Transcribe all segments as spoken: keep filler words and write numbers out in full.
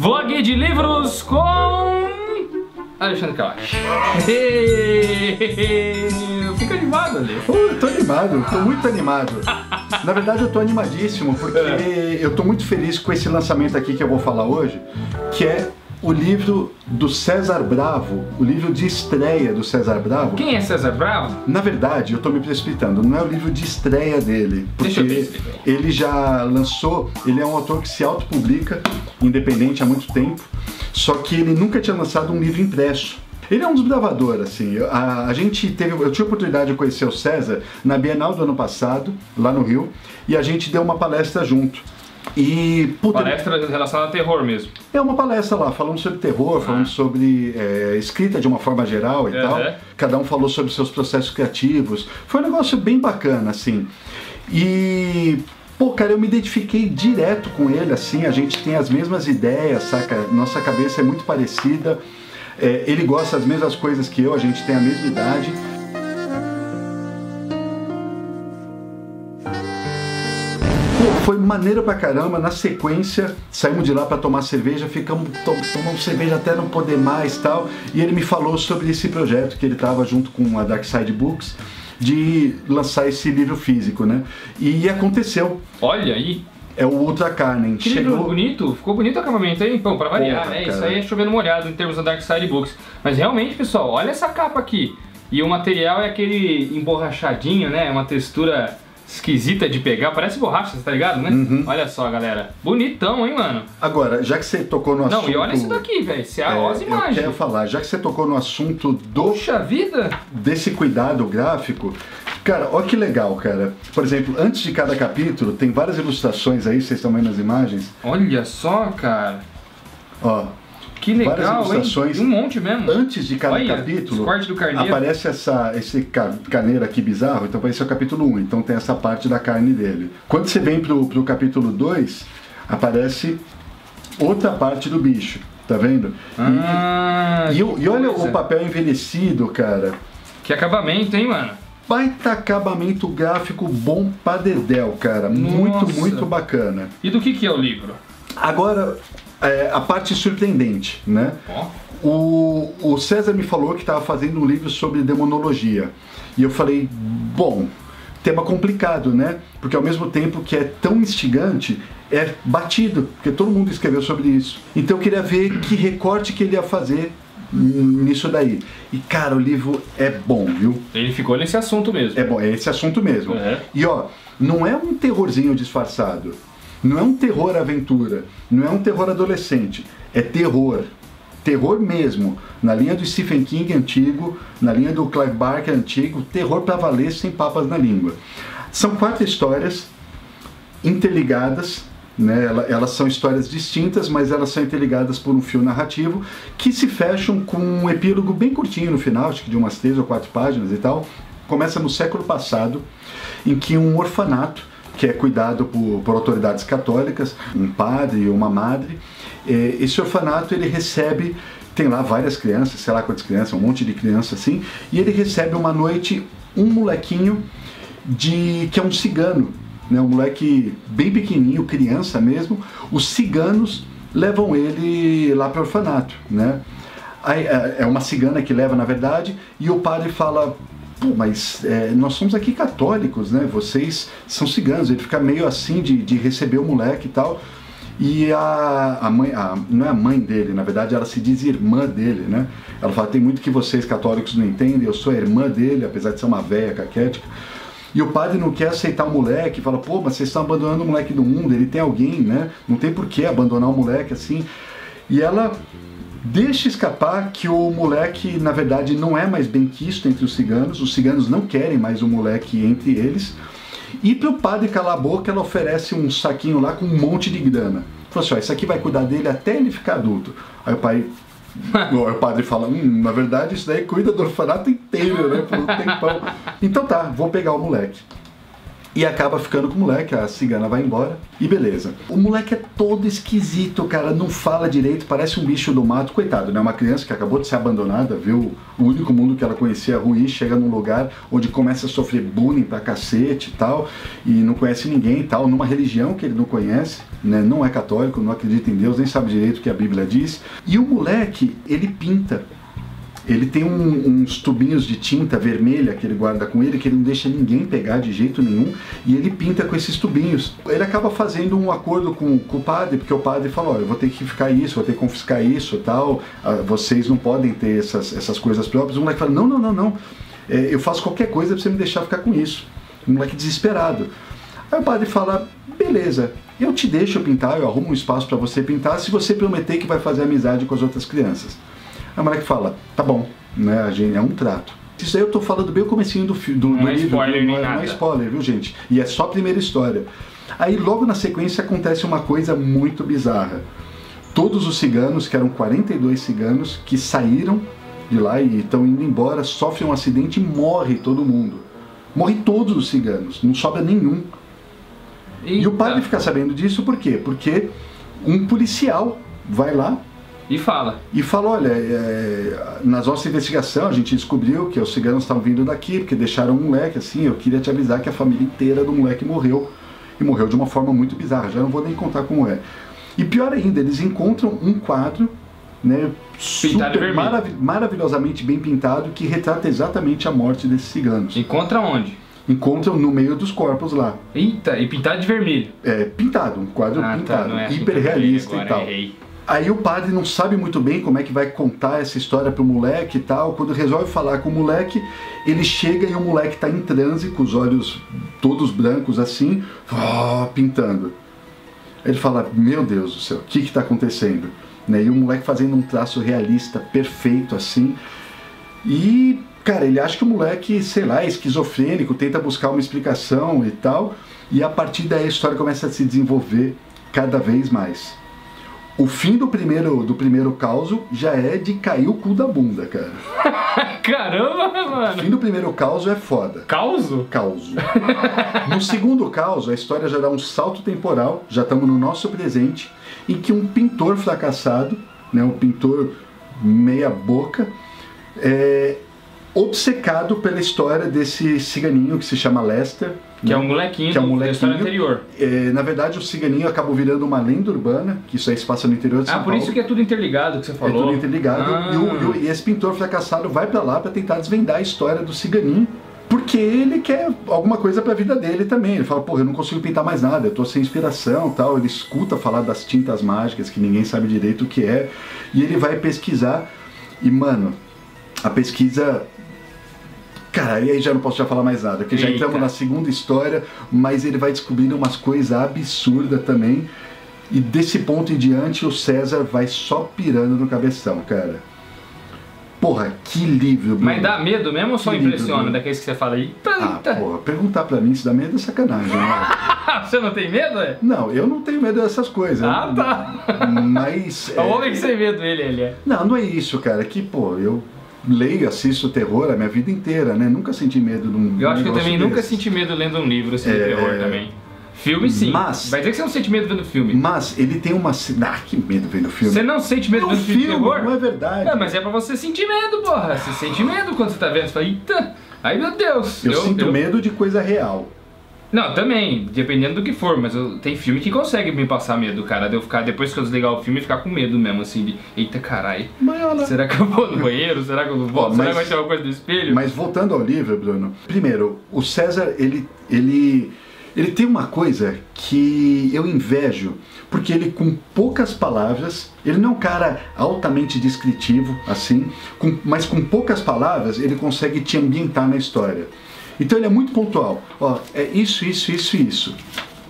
Vlog de livros com Alexandre Kalash. Fica animado, Ale. Oh, tô animado, tô muito animado. Na verdade, eu tô animadíssimo porque é. eu tô muito feliz com esse lançamento aqui que eu vou falar hoje, que é o livro do César Bravo, o livro de estreia do César Bravo. Quem é César Bravo? Na verdade, eu tô me precipitando, não é o livro de estreia dele, porque ele já lançou, ele é um autor que se autopublica, independente há muito tempo, só que ele nunca tinha lançado um livro impresso. Ele é um desbravador, assim, a, a gente teve, eu tive a oportunidade de conhecer o César na Bienal do ano passado, lá no Rio, e a gente deu uma palestra junto. E, puta, palestra relacionada a terror mesmo. É uma palestra lá, falando sobre terror, falando ah. sobre é, escrita de uma forma geral e uhum. tal. Cada um falou sobre seus processos criativos. Foi um negócio bem bacana, assim. E, pô, cara, eu me identifiquei direto com ele, assim. A gente tem as mesmas ideias, saca? Nossa cabeça é muito parecida. É, ele gosta das mesmas coisas que eu, a gente tem a mesma idade. Foi maneiro pra caramba, na sequência saímos de lá pra tomar cerveja, ficamos to tomando cerveja até não poder mais e tal, e ele me falou sobre esse projeto que ele tava junto com a Dark Side Books, de lançar esse livro físico, né? E aconteceu. Olha aí! É o Ultra Carnem. Que Chegou... livro bonito, ficou bonito o acabamento aí, pão, pra variar, Porra, né? Cara. Isso aí é chovendo molhado em termos da Dark Side Books. Mas realmente, pessoal, olha essa capa aqui. E o material é aquele emborrachadinho, né? Uma textura esquisita de pegar, parece borracha, tá ligado, né? Uhum. Olha só, galera. Bonitão, hein, mano? Agora, já que você tocou no assunto... Não, e olha isso daqui, velho. Você é, as imagens. Eu quero falar, já que você tocou no assunto do... Puxa vida! Desse cuidado gráfico... Cara, olha que legal, cara. Por exemplo, antes de cada capítulo, tem várias ilustrações aí, vocês estão vendo as imagens. Olha só, cara. Ó. Que legal, várias ilustrações, hein? Um monte mesmo. Antes de cada Olha, capítulo, do aparece essa, esse carneiro aqui bizarro, então aparece o capítulo um, então tem essa parte da carne dele. Quando você vem pro, pro capítulo dois, aparece outra parte do bicho, tá vendo? Ah, e, e, e olha o papel envelhecido, cara. Que acabamento, hein, mano? Baita acabamento gráfico bom pra dedéu, cara. Nossa. Muito, muito bacana. E do que que é o livro? Agora... É, a parte surpreendente, né? O, o César me falou que estava fazendo um livro sobre demonologia. E eu falei, bom, tema complicado, né? Porque ao mesmo tempo que é tão instigante, é batido, porque todo mundo escreveu sobre isso. Então eu queria ver que recorte que ele ia fazer nisso daí. E cara, o livro é bom, viu? Ele ficou nesse assunto mesmo. É bom, é esse assunto mesmo. Uhum. E ó, não é um terrorzinho disfarçado. Não é um terror aventura, não é um terror adolescente, é terror. Terror mesmo, na linha do Stephen King antigo, na linha do Clive Barker antigo, terror pra valer sem papas na língua. São quatro histórias interligadas, né? Elas são histórias distintas, mas elas são interligadas por um fio narrativo, que se fecham com um epílogo bem curtinho no final, acho que de umas três ou quatro páginas e tal. Começa no século passado, em que um orfanato, que é cuidado por, por autoridades católicas, um padre e uma madre. Esse orfanato, ele recebe, tem lá várias crianças, sei lá quantas crianças, um monte de criança assim, e ele recebe uma noite um molequinho de, que é um cigano, né, um moleque bem pequenininho, criança mesmo. Os ciganos levam ele lá para o orfanato, né? Aí, é uma cigana que leva, na verdade, e o padre fala... Pô, mas é, nós somos aqui católicos, né? Vocês são ciganos. Ele fica meio assim de, de receber o moleque e tal. E a, a mãe, a, não é a mãe dele, na verdade, ela se diz irmã dele, né? Ela fala, tem muito que vocês católicos não entendem, eu sou a irmã dele, apesar de ser uma véia caquética. E o padre não quer aceitar o moleque, fala, pô, mas vocês estão abandonando o moleque do mundo, ele tem alguém, né? Não tem por que abandonar o moleque assim. E ela... deixa escapar que o moleque, na verdade, não é mais benquisto entre os ciganos. Os ciganos não querem mais o moleque entre eles. E para o padre calar a boca, ela oferece um saquinho lá com um monte de grana. Falou assim, ó, isso aqui vai cuidar dele até ele ficar adulto. Aí o pai... o padre fala, hum, na verdade isso daí cuida do orfanato inteiro, né? Por um tempão. Então tá, vou pegar o moleque. e acaba ficando com o moleque, a cigana vai embora e beleza. O moleque é todo esquisito, cara, não fala direito, parece um bicho do mato, coitado, né? Uma criança que acabou de ser abandonada, viu o único mundo que ela conhecia ruim, chega num lugar onde começa a sofrer bullying pra cacete e tal, e não conhece ninguém e tal, numa religião que ele não conhece, né? Não é católico, não acredita em Deus, nem sabe direito o que a Bíblia diz. E o moleque, ele pinta. Ele tem um, uns tubinhos de tinta vermelha que ele guarda com ele, que ele não deixa ninguém pegar de jeito nenhum, e ele pinta com esses tubinhos. Ele acaba fazendo um acordo com, com o padre, porque o padre fala, ó, eu vou ter que ficar isso, vou ter que confiscar isso e tal, vocês não podem ter essas, essas coisas próprias. O moleque fala, não, não, não, não, é, eu faço qualquer coisa pra você me deixar ficar com isso. O moleque desesperado. Aí o padre fala, beleza, eu te deixo pintar, eu arrumo um espaço pra você pintar, se você prometer que vai fazer amizade com as outras crianças. A moleque fala, tá bom, né, a gente, é um trato. Isso aí eu tô falando bem o comecinho do, do, não do é livro, spoiler, não, não é spoiler, viu gente? E é só a primeira história. Aí logo na sequência acontece uma coisa muito bizarra. Todos os ciganos, que eram quarenta e dois ciganos, que saíram de lá e estão indo embora, sofrem um acidente e morre todo mundo. Morre todos os ciganos, não sobra nenhum. Eita. E o padre fica sabendo disso por quê? Porque um policial vai lá, E fala. E fala, olha, é, na nossa investigação a gente descobriu que os ciganos estavam vindo daqui, porque deixaram um moleque assim, eu queria te avisar que a família inteira do moleque morreu. E morreu de uma forma muito bizarra, já não vou nem contar como é. E pior ainda, eles encontram um quadro, né, super marav maravilhosamente bem pintado, que retrata exatamente a morte desses ciganos. Encontra onde? Encontram no meio dos corpos lá. Eita, e pintado de vermelho. É, pintado, um quadro ah, pintado, tá, é hiperrealista e tal. Errei. Aí o padre não sabe muito bem como é que vai contar essa história pro moleque e tal. Quando resolve falar com o moleque, ele chega e o moleque tá em transe, com os olhos todos brancos assim, ó, pintando. Ele fala, meu Deus do céu, o que que tá acontecendo? Né? E o moleque fazendo um traço realista, perfeito assim. E, cara, ele acha que o moleque, sei lá, é esquizofrênico, tenta buscar uma explicação e tal. E a partir daí a história começa a se desenvolver cada vez mais. O fim do primeiro, do primeiro causo já é de cair o cu da bunda, cara. Caramba, mano! O fim do primeiro causo é foda. Causo? Causo. No segundo causo, a história já dá um salto temporal, já estamos no nosso presente, em que um pintor fracassado, né, um pintor meia boca, é obcecado pela história desse ciganinho que se chama Lester, que é um molequinho, que é um molequinho da história anterior. É, na verdade, o ciganinho acabou virando uma lenda urbana, que isso aí se passa no interior de São Paulo. Ah, por isso que é tudo interligado que você falou. É tudo interligado. Ah. E, o, e esse pintor fracassado vai pra lá pra tentar desvendar a história do ciganinho, porque ele quer alguma coisa pra vida dele também. Ele fala, porra, eu não consigo pintar mais nada, eu tô sem inspiração tal. Ele escuta falar das tintas mágicas, que ninguém sabe direito o que é. E ele vai pesquisar. E, mano, a pesquisa... Cara, e aí já não posso já falar mais nada, porque já entramos na segunda história, mas ele vai descobrindo umas coisas absurdas também. E desse ponto em diante, o César vai só pirando no cabeção, cara. Porra, que livro, Bruno. Mas dá medo mesmo ou só impressiona daqueles que você fala aí? Eita. Ah, porra, perguntar pra mim se dá medo é sacanagem, né? Você não tem medo, é? Não, eu não tenho medo dessas coisas. Ah, tá. Mas... é o homem que sem medo, ele, ele é. Não, não é isso, cara. Que, pô, eu... leio, assisto terror a minha vida inteira, né? Nunca senti medo de um... Eu acho que eu também desse. nunca senti medo lendo um livro assim, é... de terror também. Filme sim, mas... vai dizer que você não sente medo vendo filme. Mas ele tem uma... Ah, que medo vendo filme. Você não sente medo é um vendo filme, filme de terror? Não é verdade. Não, mas é pra você sentir medo, porra. Você sente medo quando você tá vendo, você fala, eita, ai meu Deus. Eu, eu sinto eu... medo de coisa real. Não, também, dependendo do que for, mas eu, tem filme que consegue me passar medo, cara, de eu ficar, depois que eu desligar o filme, ficar com medo mesmo, assim, de, eita caralho, será que eu vou no banheiro, será que eu vou, Bom, será que vai ter alguma coisa do espelho? Mas voltando ao livro, Bruno, primeiro, o César, ele, ele, ele tem uma coisa que eu invejo, porque ele com poucas palavras, ele não é um cara altamente descritivo, assim, com, mas com poucas palavras ele consegue te ambientar na história. Então ele é muito pontual, ó, é isso, isso, isso, isso,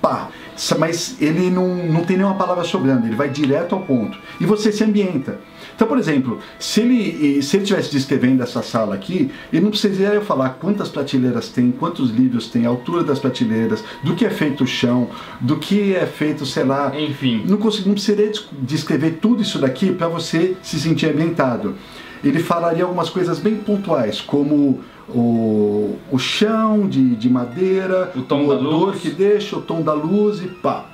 pá, mas ele não, não tem nenhuma palavra sobrando, ele vai direto ao ponto, e você se ambienta. Então, por exemplo, se ele se ele estivesse descrevendo essa sala aqui, ele não precisaria falar quantas prateleiras tem, quantos livros tem, a altura das prateleiras, do que é feito o chão, do que é feito, sei lá, enfim. Não, não precisaria descrever tudo isso daqui para você se sentir ambientado. ele falaria algumas coisas bem pontuais, como o, o chão de, de madeira, o tom da luz que deixa, o tom da luz e pá.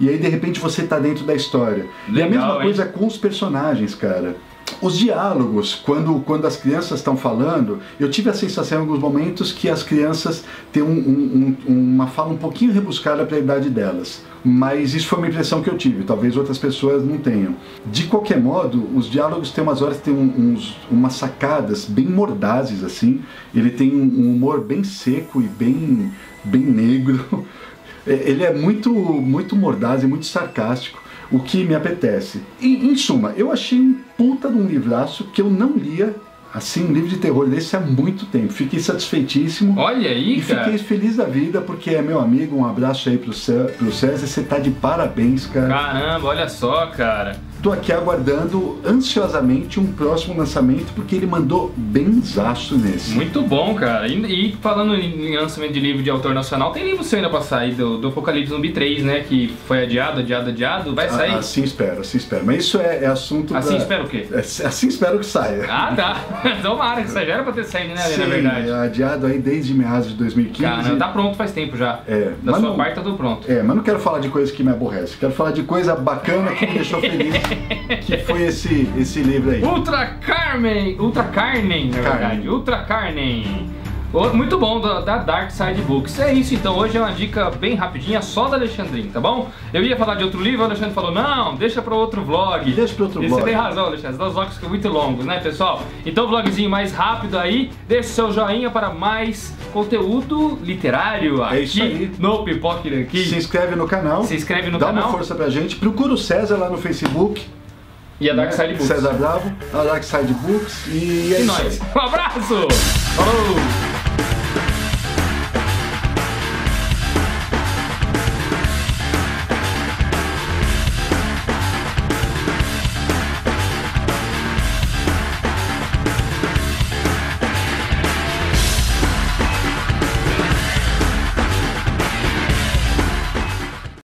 E aí de repente você tá dentro da história. Legal, e a mesma hein? coisa com os personagens, cara. Os diálogos, quando, quando as crianças estão falando, eu tive a sensação em alguns momentos que as crianças têm um, um, um, uma fala um pouquinho rebuscada para a idade delas. Mas isso foi uma impressão que eu tive, talvez outras pessoas não tenham. De qualquer modo, os diálogos têm umas horas, tem uns, umas sacadas bem mordazes, assim. Ele tem um humor bem seco e bem, bem negro. Ele é muito, muito mordaz e muito sarcástico, o que me apetece. E, em suma, eu achei um puta de um livraço que eu não lia, assim, um livro de terror desse há muito tempo. Fiquei satisfeitíssimo. Olha aí, e cara! E fiquei feliz da vida, porque é meu amigo. Um abraço aí pro César, pro César. Você tá de parabéns, cara. Caramba, olha só, cara. Tô aqui aguardando ansiosamente um próximo lançamento, porque ele mandou benzaço nesse. Muito bom, cara. E, e falando em lançamento de livro de autor nacional, tem livro seu ainda pra sair do, do Apocalipse Zumbi três, né? Que foi adiado, adiado, adiado. Vai sair? Assim espero, assim espero. Mas isso é, é assunto... Assim pra... espero o quê? É, assim espero que saia. Ah, tá. Tomara, que isso já era pra ter saído, né, Lê, na verdade. Sim, adiado aí desde meados de dois mil e quinze. Cara, tá pronto faz tempo já. É. Da sua não... parte tá tudo pronto. É, mas não quero falar de coisa que me aborrece. Quero falar de coisa bacana que me deixou feliz. Que foi esse, esse livro aí? Ultra Carnem, Ultra Carnem, na Carnem. verdade, Ultra Carnem. Muito bom, da Dark Side Books. É isso então, hoje é uma dica bem rapidinha só da Alexandrinho, tá bom? Eu ia falar de outro livro, o Alexandre falou, não, deixa pra outro vlog. Deixa pra outro e vlog. Você tem razão, Alexandre, os vlogs ficam muito longos, né, pessoal? Então, vlogzinho mais rápido aí, deixa o seu joinha para mais conteúdo literário aqui é isso aí. no Pipoque Nanquim. Se inscreve no canal. Se inscreve no dá canal. Dá uma força pra gente, procura o César lá no Facebook. E a Dark Side Books. César Bravo, a Dark Side Books e... E, é e nós. Um abraço! Falou!